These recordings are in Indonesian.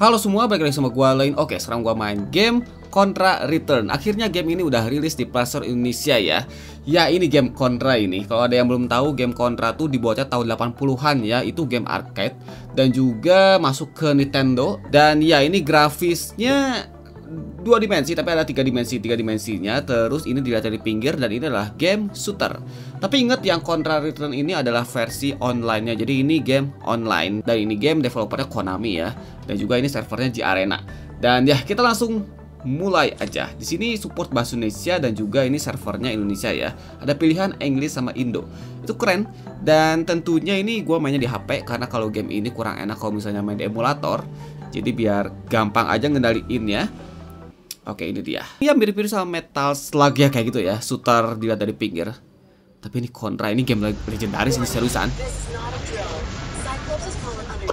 Halo semua, balik lagi sama gua Lain. Oke, sekarang gua main game Contra Return. Akhirnya game ini udah rilis di Playstore Indonesia ya. Ya, ini game Contra ini. Kalau ada yang belum tahu, game Contra tuh dibuatnya tahun 80-an ya. Itu game arcade dan juga masuk ke Nintendo. Dan ya, ini grafisnya dua dimensi, tapi ada tiga dimensinya. Terus ini dilihat dari pinggir dan ini adalah game shooter. Tapi ingat, yang Contra Return ini adalah versi online-nya. Jadi ini game online dan ini game developernya Konami ya. Dan juga ini servernya di Arena. Dan ya, kita langsung mulai aja. Di sini support bahasa Indonesia dan juga ini servernya Indonesia ya. Ada pilihan English sama Indo. Itu keren. Dan tentunya ini gua mainnya di HP karena kalau game ini kurang enak kalau misalnya main di emulator. Jadi biar gampang aja ngendaliin ya. Oke, ini dia. Ini mirip-mirip sama Metal Slug ya, kayak gitu ya. Shooter dilihat dari pinggir. Tapi ini Contra, ini game legendaris, ini seriusan.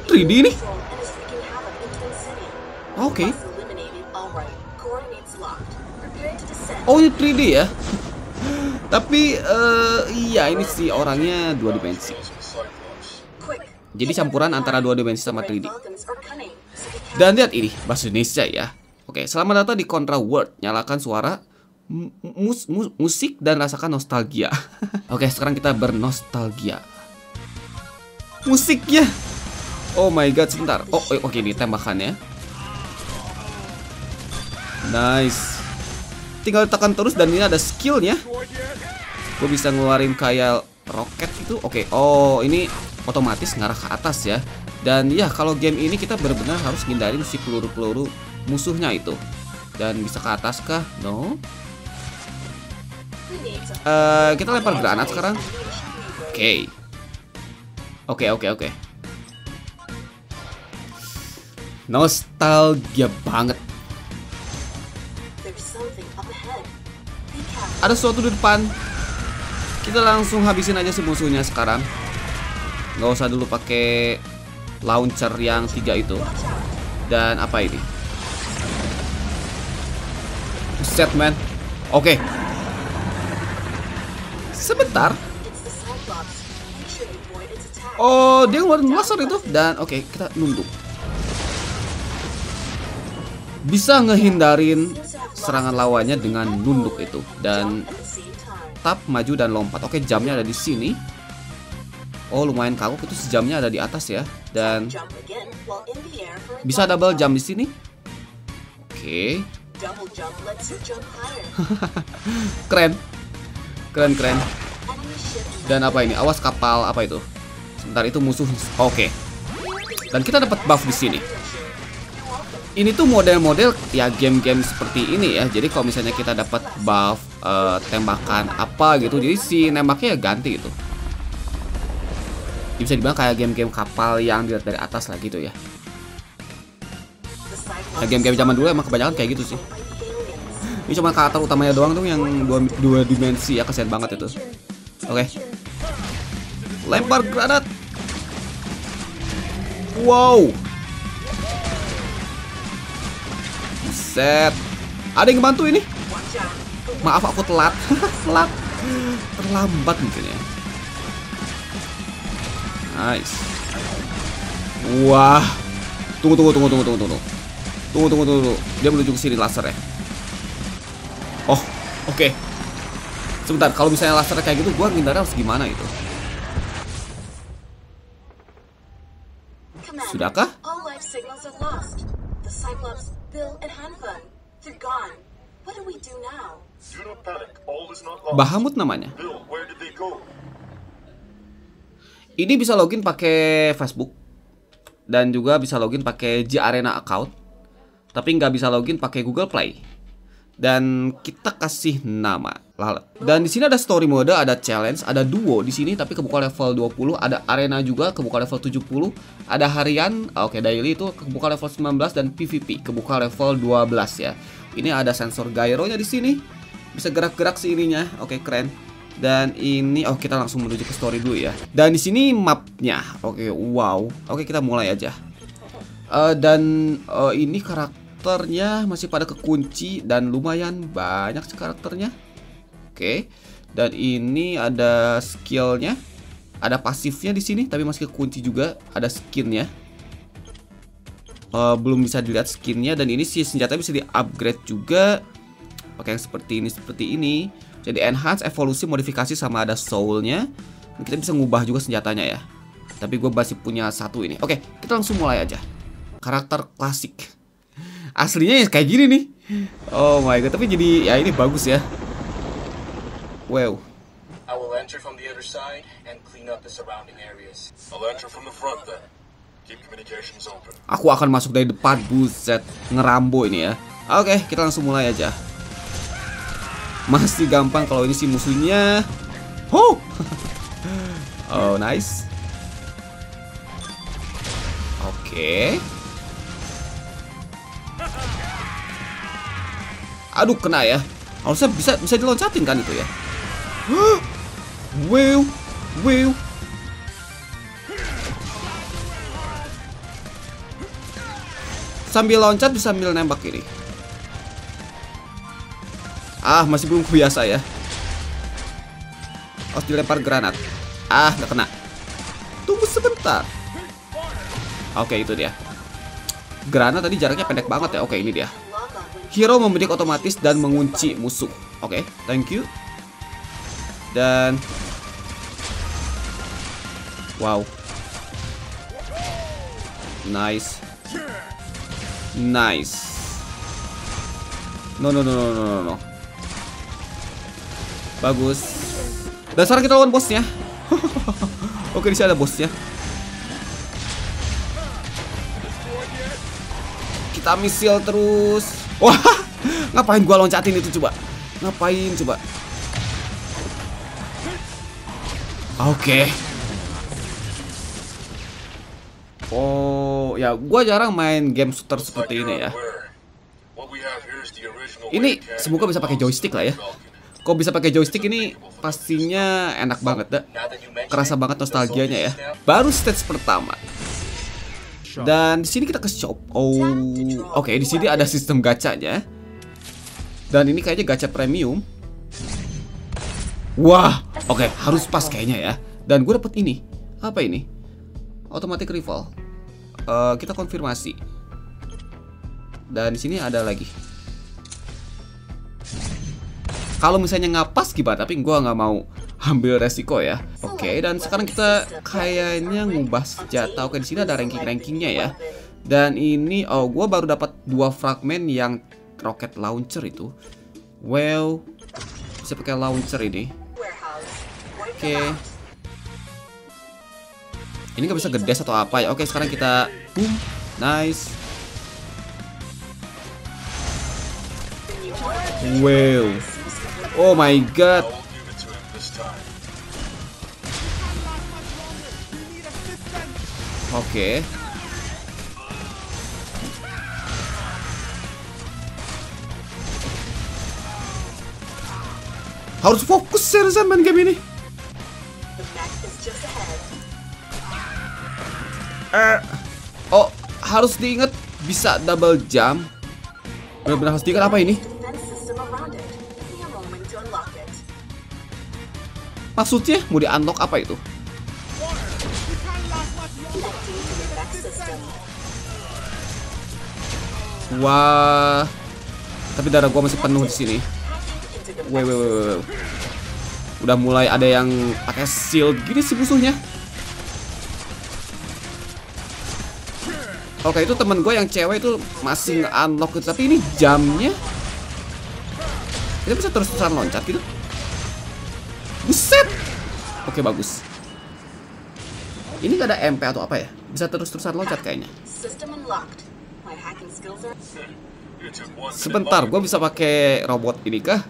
3D ini. Oke. Oh, ini 3D ya. Tapi iya, ini si orangnya dua dimensi. Jadi campuran antara dua dimensi sama 3D. Dan lihat ini bahasa Indonesia ya. Oke, selamat datang di Contra World. Nyalakan suara, musik, dan rasakan nostalgia. Oke, sekarang kita bernostalgia. Musiknya. Oh my god, sebentar. Oh, oke, ini tembakannya. Nice. Tinggal tekan terus dan ini ada skillnya. Gue bisa ngeluarin kayak roket itu. Oke, oh ini otomatis ngarah ke atas ya. Dan ya, kalau game ini kita benar-benar harus hindarin si peluru-peluru musuhnya itu. Dan bisa ke atas kah? No. Kita lempar granat sekarang. Oke. Nostalgia banget. Ada sesuatu di depan. Kita langsung habisin aja si musuhnya sekarang. Gak usah dulu pakai launcher yang 3 itu. Dan apa ini? Set man. Oke. Sebentar. Oh, dia ngeluarin laser itu. Dan oke, kita nunduk. Bisa ngehindarin serangan lawannya dengan nunduk itu. Dan tap, maju, dan lompat. Oke, jamnya ada di sini. Oh, lumayan kagok itu, sejamnya ada di atas ya. Dan bisa double jump di sini. Oke. Keren. Dan apa ini? Awas kapal apa itu? Sebentar, itu musuh. Oke. Dan kita dapat buff di sini. Ini tuh model-model ya game-game seperti ini ya. Jadi kalau misalnya kita dapat buff tembakan apa gitu, jadi si nembaknya ya ganti gitu. Ini bisa dibilang kayak game-game kapal yang dilihat dari atas lah gitu ya. Nah, game-game zaman dulu emang kebanyakan kayak gitu sih. Ini cuma karakter utamanya doang tuh yang dua dimensi ya, kasihan banget itu. Oke. Lempar granat. Wow. Set. Ada yang bantu ini? Maaf, aku telat. Terlambat mungkin ya. Nice. Wah. Tunggu. Tunggu. Dia menuju ke sini lasernya. Oh, oke. Sebentar, kalau misalnya laser kayak gitu, gua ngindarnya harus gimana itu? Sudahkah? Bahamut namanya. Ini bisa login pakai Facebook dan juga bisa login pakai Garena account. Tapi nggak bisa login pakai Google Play. Dan kita kasih nama Lalat. Dan di sini ada story mode, ada challenge, ada duo di sini tapi kebuka level 20, ada arena juga kebuka level 70, ada harian, oke daily itu kebuka level 19 dan PVP kebuka level 12 ya. Ini ada sensor gyro-nya di sini. Bisa gerak-gerak si ininya. Oke, keren. Dan ini oh, kita langsung menuju ke story dulu ya. Dan di sini mapnya. Oke, wow. Oke, kita mulai aja. Ini karakternya masih pada kekunci dan lumayan banyak sih karakternya. Oke. Dan ini ada skillnya, ada pasifnya di sini tapi masih kekunci juga, ada skinnya. belum bisa dilihat skinnya, dan ini si senjata bisa di-upgrade juga pakai yang seperti ini. Jadi enhance, evolusi, modifikasi, sama ada soulnya. Kita bisa ngubah juga senjatanya ya. Tapi gue masih punya satu ini. Oke, kita langsung mulai aja. Karakter klasik. Aslinya ya kayak gini nih. Oh my god, tapi jadi ya ini bagus ya. Wow. I will enter from the other side and clean up the surrounding areas. I'll enter from the front then. Keep communications open. Aku akan masuk dari depan, buset, ngerambo ini ya. Oke, kita langsung mulai aja. Masih gampang kalau ini si musuhnya. Oh, oh nice. Oke. Aduh, kena ya. Harusnya bisa diloncatin kan itu ya. Wow, wow. Sambil loncat bisa sambil nembak ini. Ah, masih belum kebiasa ya. Harus dilempar granat. Ah, nggak kena. Tunggu sebentar. Oke, itu dia. Granat tadi jaraknya pendek banget ya. Oke, ini dia. Hero membidik otomatis dan mengunci musuh. Oke, thank you. Dan wow. Nice. Nice. No. Bagus. Dan sekarang kita lawan bosnya. Oke, di sini ada bosnya. Kita misil terus. Wah, ngapain gua loncatin itu coba? Ngapain coba? Oke. Oh, ya gua jarang main game shooter seperti ini ya. Ini semoga bisa pakai joystick lah ya. Kok bisa pakai joystick ini pastinya enak banget dah. Kerasa banget nostalgianya ya. Baru stage pertama. Dan di sini kita ke shop. Oh, oke, di sini ada sistem gacanya. Dan ini kayaknya gacha premium. Wah, oke, harus pas kayaknya ya. Dan gue dapet ini. Apa ini? Automatic rival. Kita konfirmasi. Dan di sini ada lagi. Kalau misalnya ngapas gimana, tapi gue nggak mau ambil resiko ya. Oke, dan sekarang kita kayaknya ngubah senjata. Oke, di sini ada ranking-rankingnya ya. Dan ini, oh, gue baru dapat 2 fragmen yang rocket launcher itu. Well, bisa pakai launcher ini. Oke. Ini nggak bisa gedes atau apa ya. Oke, sekarang kita boom. Nice. Wow. Oh my god. Oke. Harus fokus seriusan main game ini. Oh, harus diingat bisa double jump. Benar-benar harus diingat apa ini? Maksudnya mau di-unlock apa itu? Wah. Tapi darah gua masih penuh di sini. Woi. Udah mulai ada yang pakai shield gini sih musuhnya. Oke, itu temen gue yang cewek itu masih nge-unlock, tapi ini jamnya. Kita bisa terus-terusan loncat gitu. Buset. Oke, bagus. Ini gak ada MP atau apa ya? Bisa terus-terusan loncat kayaknya. Sebentar, gue bisa pakai robot ini kah?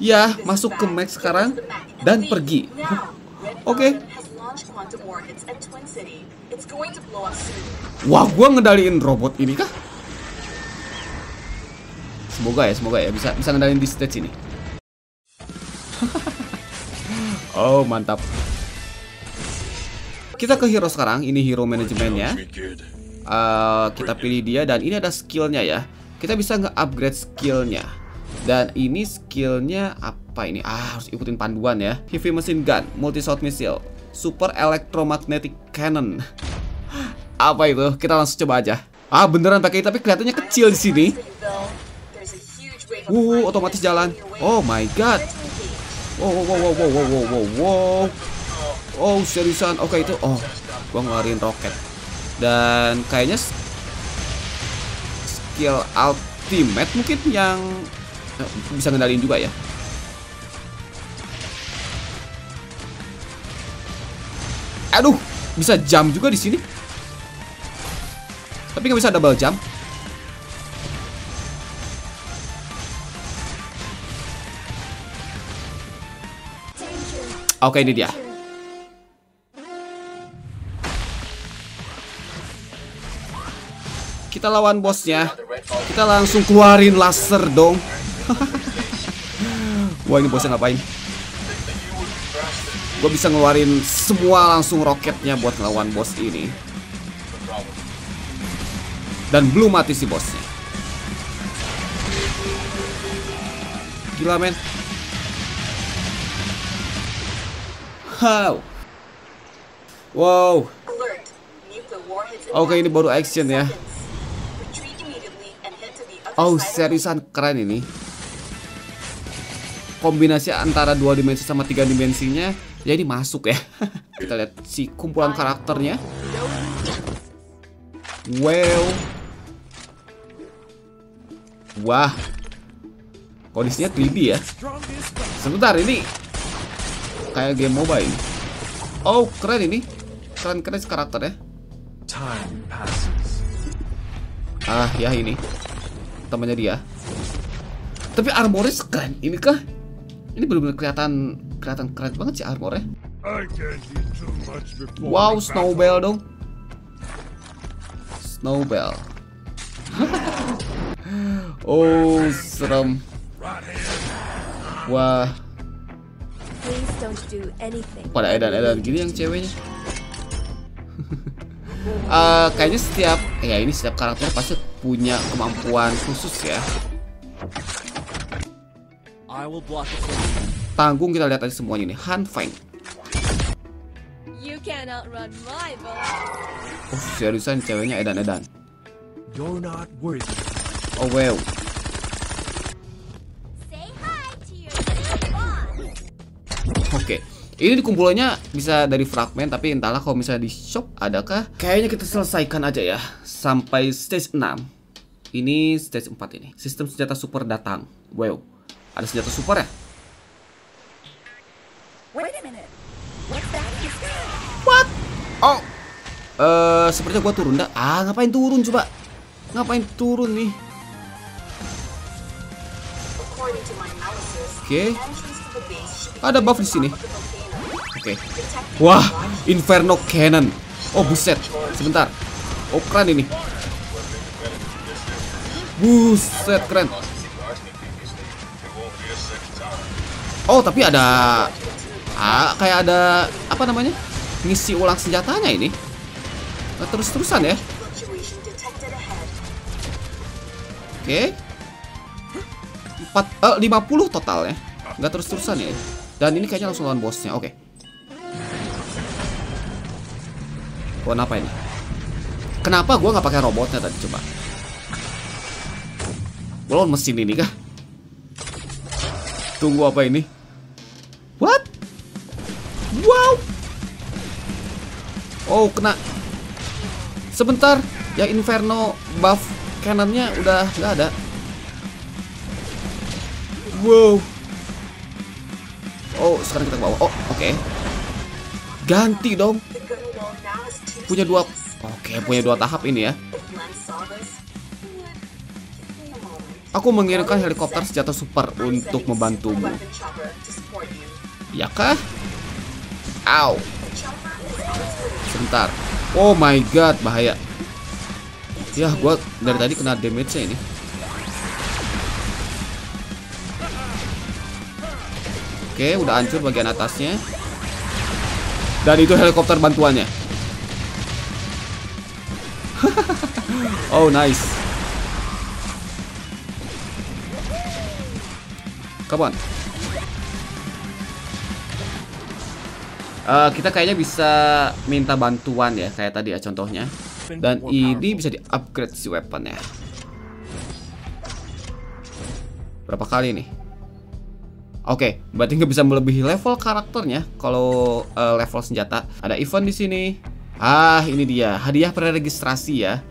Ya, masuk ke max sekarang. Dan pergi. Oke. Wah, gue ngedaliin robot ini kah? Semoga ya bisa ngedaliin di stage ini. Oh, mantap. Kita ke hero sekarang. Ini hero manajemennya. Kita pilih dia. Dan ini ada skillnya ya. Kita bisa nge-upgrade skillnya. Dan ini skillnya apa ini? Ah, harus ikutin panduan ya. Heavy Machine Gun, Multi Shot Missile, Super Electromagnetic Cannon. Apa itu? Kita langsung coba aja. Ah, beneran pakai, tapi kelihatannya kecil di sini. Otomatis jalan. Oh my god. Wow. Oh, seriusan. Oke, itu. Oh, gua ngeluarin roket. Dan kayaknya skill ultimate mungkin yang bisa ngendaliin juga ya. Aduh, bisa jump juga di sini. Tapi nggak bisa double jump. Oke, ini dia. Kita lawan bosnya. Kita langsung keluarin laser dong. Wah, ini bosnya ngapain? Gue bisa ngeluarin semua langsung roketnya buat ngelawan bos ini. Dan belum mati si bosnya. Gila, men. Wow. Oke, ini baru action ya. Oh, seriusan keren ini. Kombinasi antara 2 dimensi sama 3 dimensinya. Ya, ini masuk ya. Kita lihat si kumpulan karakternya. Wow. Wah, kondisinya 3D ya. Sebentar, ini kayak game mobile. Oh, keren ini. Keren karakternya. Ah, ya ini temannya dia. Tapi armornya sekeren ini kah? Ini benar-benar kelihatan keren banget sih armornya. Wow, Snowbell dong. Snowbell. Oh, serem. Wah. Pada edan-edan gini yang ceweknya. Kayaknya setiap karakter pasti punya kemampuan khusus ya. Tanggung, kita lihat aja semuanya nih. Hanfeng. Oh, seriusan ceweknya edan-edan. Oh, wow. Oke. Ini dikumpulannya bisa dari fragmen, tapi entahlah kalau misalnya di shop adakah? Kayaknya kita selesaikan aja ya. Sampai stage 6. Ini stage 4 ini. Sistem senjata super datang. Wow. Ada senjata super ya? What? Oh. Sepertinya gua turun dah. Ah, ngapain turun coba? Ngapain turun nih? Oke. Ada buff di sini. Oke. Wah, Inferno Cannon. Oh, buset. Sebentar. Oh, keren ini. Buset, keren. Oh, tapi ada kayak ada apa namanya? Ngisi ulang senjatanya ini. Nah, terus-terusan ya. Oke. 50 total ya. Nggak terus-terusan ya. Dan ini kayaknya langsung lawan bosnya. Oke. Kenapa ini? Kenapa gua nggak pakai robotnya tadi coba? Gua lawan mesin ini kah? Tunggu, apa ini? What? Wow. Oh, kena. Sebentar, ya Inferno buff cannonnya udah nggak ada. Wow. Oh, sekarang kita ke bawah. Oh, oke. Ganti dong. Punya dua tahap ini ya. Aku mengirimkan helikopter senjata super untuk membantumu. Ya kah? Ow. Sebentar. Oh my god, bahaya. Yah, gua dari tadi kena damage-nya ini. Oke, udah hancur bagian atasnya. Dan itu helikopter bantuannya. Oh, nice. Come on. Kita kayaknya bisa minta bantuan ya, kayak tadi ya contohnya. Dan ini bisa di-upgrade si weapon ya. Berapa kali nih? Oke, berarti nggak bisa melebihi level karakternya kalau level senjata. Ada event di sini. Ah, ini dia hadiah preregistrasi ya.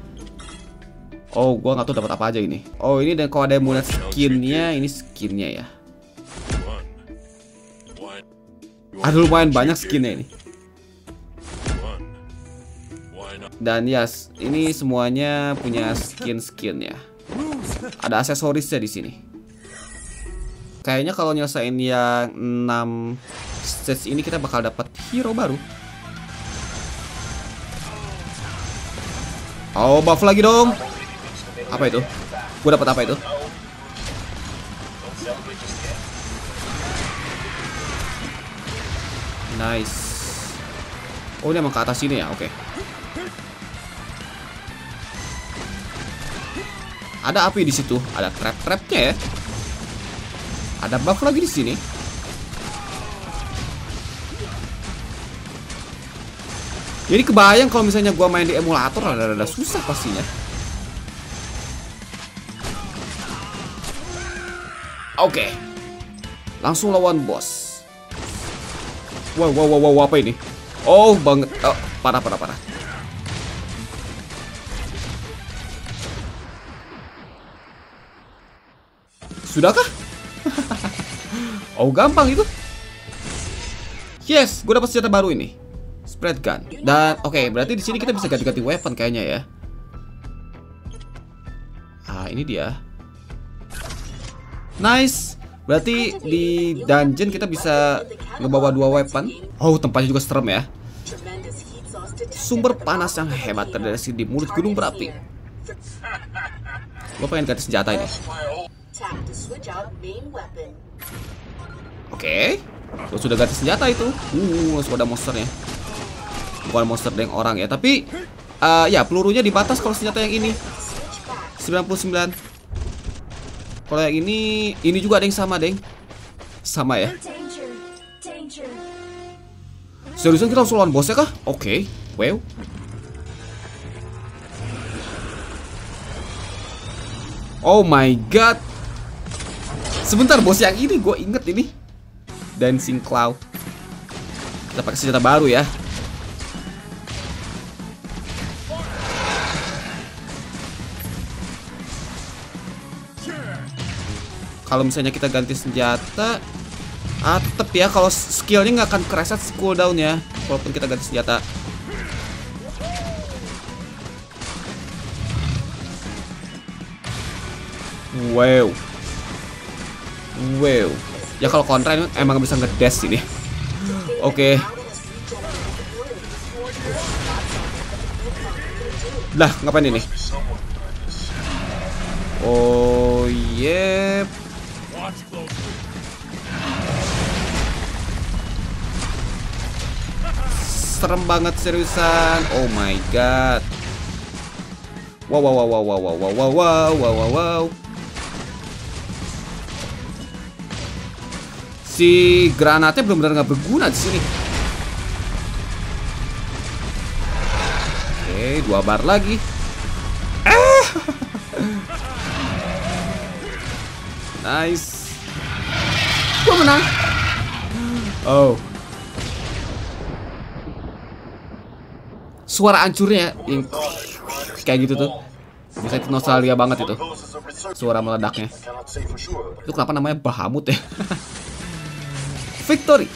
Oh, gua nggak tahu dapat apa aja ini. Oh, ini dan kalau ada yang mau lihat skinnya, ini skinnya ya. Ada lumayan banyak skinnya ini. Dan yes, ini semuanya punya skin ya. Ada aksesorisnya di sini. Kayaknya kalau nyelesain yang 6 stage ini kita bakal dapat hero baru. Oh, buff lagi dong. Apa itu? Gue dapat apa itu? Nice. Oh, ini emang ke atas sini ya? Oke. Ada api di situ, ada trap-trapnya ya. Ada buff lagi di sini. Jadi kebayang kalau misalnya gua main di emulator ada susah pastinya. Oke. Langsung lawan bos. Wow, apa ini? Oh, banget. Oh, parah. Sudahkah? Oh, gampang itu. Yes, gue dapat senjata baru ini, spread gun. Dan oke, berarti di sini kita bisa ganti-ganti weapon kayaknya ya. Ah, ini dia. Nice. Berarti di dungeon kita bisa ngebawa 2 weapon. Oh, tempatnya juga serem ya. Sumber panas yang hebat terdeteksi di mulut gunung berapi. Gue pengen ganti senjata ini. Oke, gue sudah ganti senjata itu. Langsung ada monsternya. Bukan monster yang orang ya, tapi ya pelurunya dibatas kalau senjata yang ini 99. Kalau yang ini juga ada yang sama, Deng. Sama ya. Seriusan kita langsung lawan bosnya kah? Oke, wow. Oh my god. Sebentar, bos yang ini gue inget ini. Dancing Cloud. Kita pakai senjata baru ya. Kalau misalnya kita ganti senjata, tetep ya kalau skillnya nggak akan kereset cooldown ya, walaupun kita ganti senjata. Wow. Ya kalau kontra ini emang bisa ngedes ini. Oke. Lah, ngapain ini? Oh, yep. Serem banget seriusan. Oh my god. Wow. Si granatnya benar-benar nggak berguna di sini. Oke, 2 bar lagi. Nice. Gua menang. Oh. Suara hancurnya yang kayak gitu tuh. Bisa itu nostalgia banget itu. Suara meledaknya. Itu kenapa namanya Bahamut ya? Victory.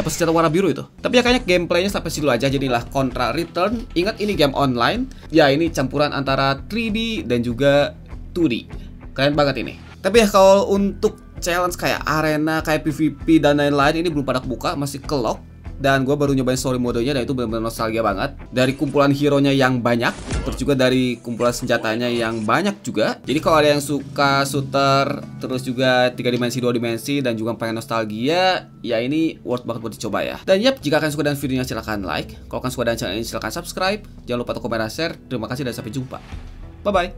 Dapat senjata warna biru itu. Tapi ya kayaknya gameplaynya sampai situ aja. Jadilah Contra Return. Ingat ini game online. Ya ini campuran antara 3D dan juga 2D. Keren banget ini. Tapi ya kalau untuk challenge kayak arena, kayak PvP dan lain-lain, ini belum pada kebuka, masih ke lock. Dan gue baru nyobain story modenya dan itu benar-benar nostalgia banget. Dari kumpulan hero-nya yang banyak, terus juga dari kumpulan senjatanya yang banyak juga. Jadi kalau ada yang suka shooter, terus juga 3 dimensi, 2 dimensi, dan juga pengen nostalgia, ya ini worth banget buat dicoba ya. Dan yap, jika kalian suka dengan videonya silahkan like. Kalau kalian suka dengan channel ini silahkan subscribe. Jangan lupa untuk komen dan share. Terima kasih dan sampai jumpa. Bye-bye.